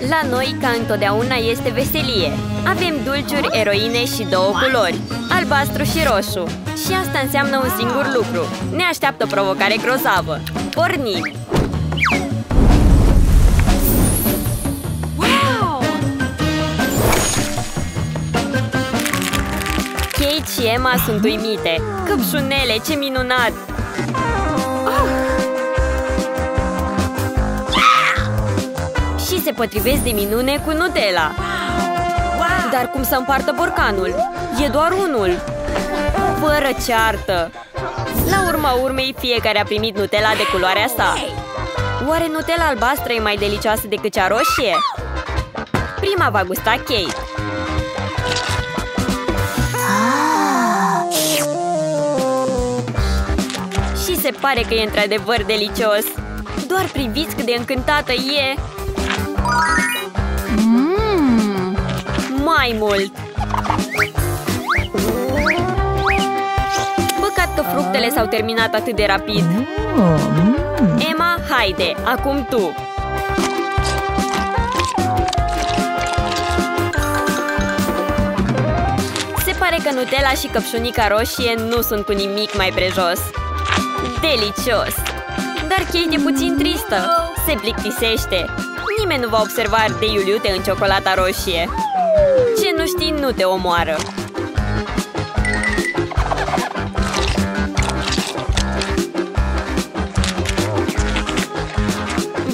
La noi, ca întotdeauna, este veselie. Avem dulciuri, eroine și două culori, albastru și roșu. Și asta înseamnă un singur lucru. Ne așteaptă o provocare grozavă. Pornim! Kate și Emma sunt uimite. Căpșunele, ce minunat! Și se potrivesc de minune cu Nutella. Dar cum să împartă borcanul? E doar unul. Fără ceartă. La urma urmei, fiecare a primit Nutella de culoarea sa. Oare Nutella albastră e mai delicioasă decât cea roșie? Prima va gusta Kate. Și se pare că e într-adevăr delicios. Doar priviți cât de încântată e! Mai mult! Păcat că fructele s-au terminat atât de rapid. Emma, haide! Acum tu! Se pare că Nutella și căpșunica roșie nu sunt cu nimic mai prejos. Delicios! Dar Kate e puțin tristă. Se plictisește. Nimeni nu va observa ardeiul iute în ciocolata roșie. Ce nu știi, nu te omoară.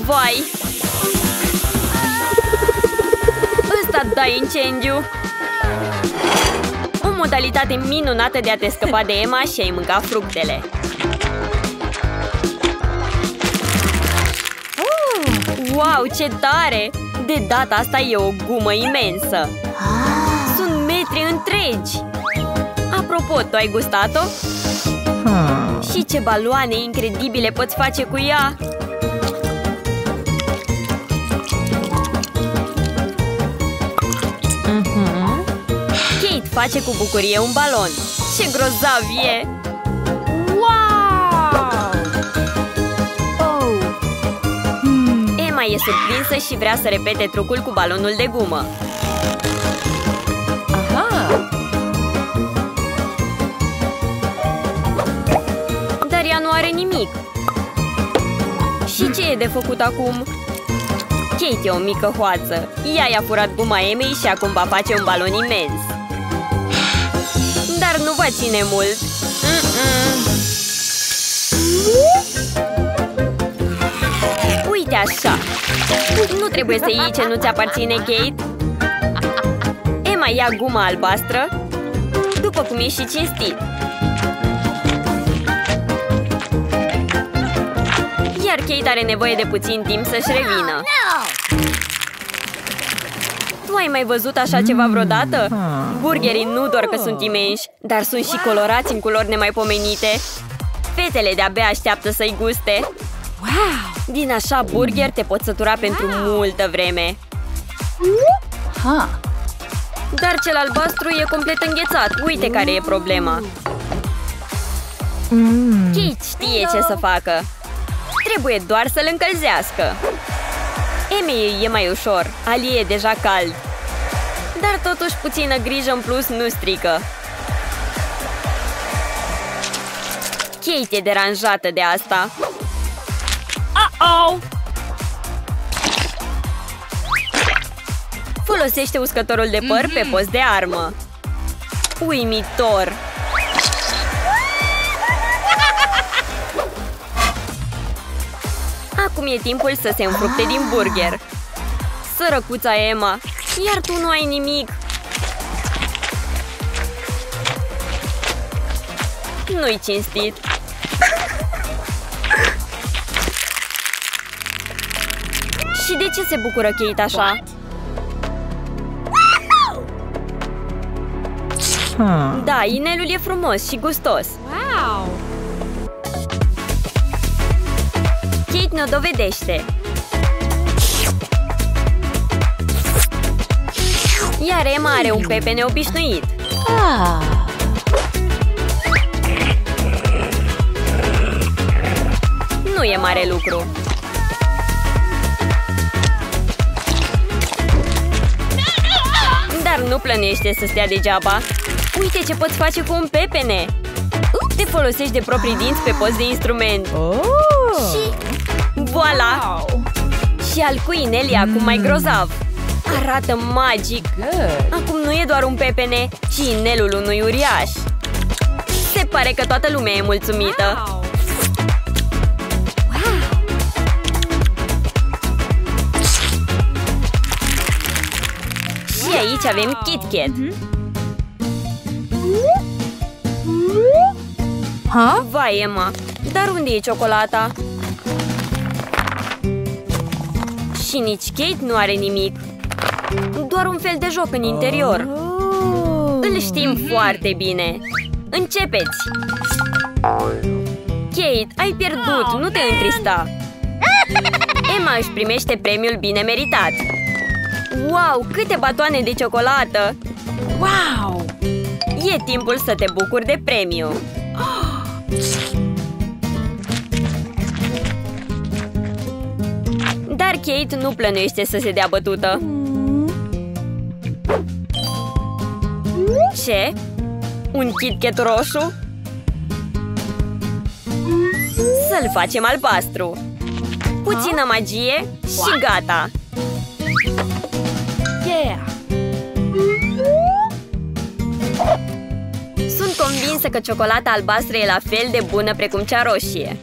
Vai! Ăsta dai incendiu! O modalitate minunată de a te scăpa de Emma și a-i mânca fructele. Wow, ce tare! De data asta e o gumă imensă. Sunt metri întregi. Apropo, tu ai gustat-o? Și ce baloane incredibile poți face cu ea! Kate face cu bucurie un balon. Ce grozav e! E surprinsă și vrea să repete trucul cu balonul de gumă. Aha! Dar ea nu are nimic. Și ce e de făcut acum? Kate e o mică hoață. Ea i-a furat guma Emei și acum va face un balon imens. Dar nu va ține mult. Așa. Nu trebuie să iei ce nu ți aparține, Kate. Emma ia guma albastră, după cum e și cinstit. Iar Kate are nevoie de puțin timp să-și revină. Tu ai mai văzut așa ceva vreodată? Burgerii nu doar că sunt imenși, dar sunt și colorați în culori nemaipomenite. Fetele de-abia așteaptă să-i guste. Wow! Din așa burger te poți sătura pentru multă vreme. Dar cel albastru e complet înghețat. Uite care e problema. Kate știe ce să facă. Trebuie doar să-l încălzească. Emei e mai ușor. Ali e deja cald. Dar totuși puțină grijă în plus nu strică. Kate e deranjată de asta. Folosește uscătorul de păr pe post de armă. Uimitor! Acum e timpul să se înfructe din burger. Sărăcuța Emma, iar tu nu ai nimic. Nu-i cinstit. Și de ce se bucură Kate așa? Da, inelul e frumos și gustos. Kate ne-o dovedește. Iar Emma are un pepe neobișnuit. Nu e mare lucru. nu plănește să stea degeaba. Uite ce poți face cu un pepene! Te folosești de proprii dinți pe post de instrument. Și... voila! Wow. Și al cui Nelly acum mai grozav. Arată magic! Acum nu e doar un pepene, ci inelul unui uriaș. Se pare că toată lumea e mulțumită. Wow. Și aici avem KitKat. Vai, Emma, dar unde e ciocolata? Și nici Kate nu are nimic. Doar un fel de joc în interior. Îl știm foarte bine. Începeți! Kate, ai pierdut, nu te întrista. Emma își primește premiul bine meritat. Wow, câte batoane de ciocolată! Wow! E timpul să te bucuri de premiu. Dar Kate nu plănuiește să se dea bătută. Ce? Un KitKat roșu? Să-l facem albastru. Puțină magie și gata! Sunt convinsă că ciocolata albastră e la fel de bună precum cea roșie.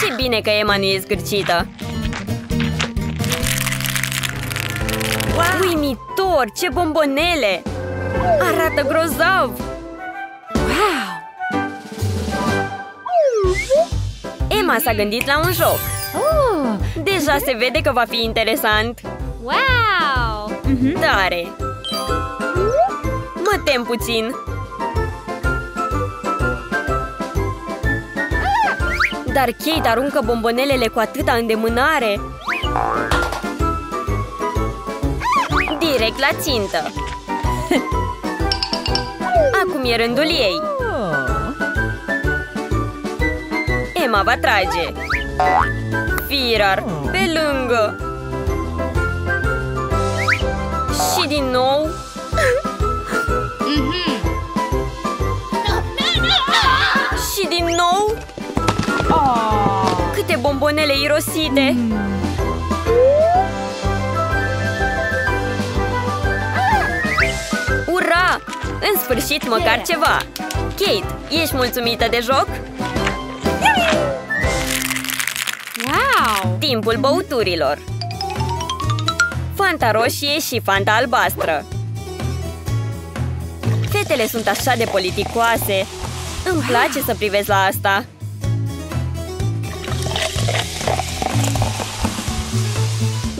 Ce bine că Emma nu e zgârcită. Wow. Uimitor! Ce bombonele! Arată grozav! Wow. Emma s-a gândit la un joc. Deja se vede că va fi interesant. Wow! Tare! Mă tem puțin. Dar Kate aruncă bombonelele cu atâta îndemânare. Direct la țintă. Acum e rândul ei. Emma va trage. Firar, pe lângă. Și din nou. Și din nou. Câte bombonele irosite. Ura! În sfârșit măcar ceva. Kate, ești mulțumită de joc? Timpul băuturilor. Fanta roșie și Fanta albastră. Fetele sunt așa de politicoase. Îmi place să privesc la asta.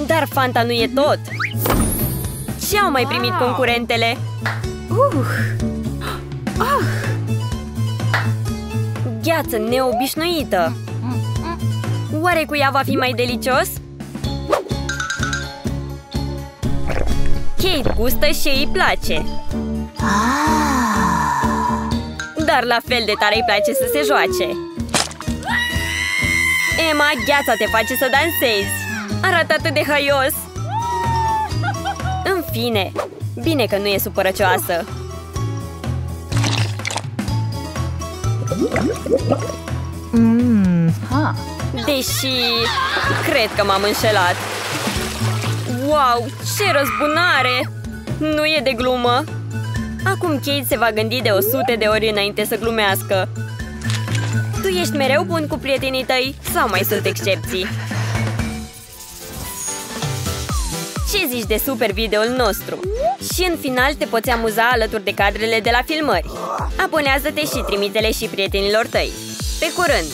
Dar Fanta nu e tot. Ce au mai primit concurentele? Gheață neobișnuită. Oare cu ea va fi mai delicios? Kate gustă și îi place. Dar la fel de tare îi place să se joace. Emma, gheața te face să dansezi. Arată atât de haios. În fine, bine că nu e supărăcioasă. Deși, cred că m-am înșelat. Wow, ce răzbunare! Nu e de glumă. Acum Kate se va gândi de 100 de ori înainte să glumească. Tu ești mereu bun cu prietenii tăi? Sau mai sunt excepții? Ce zici de super videoul nostru? Și în final te poți amuza alături de cadrele de la filmări. Abonează-te și trimite-le și prietenilor tăi. Pe curând!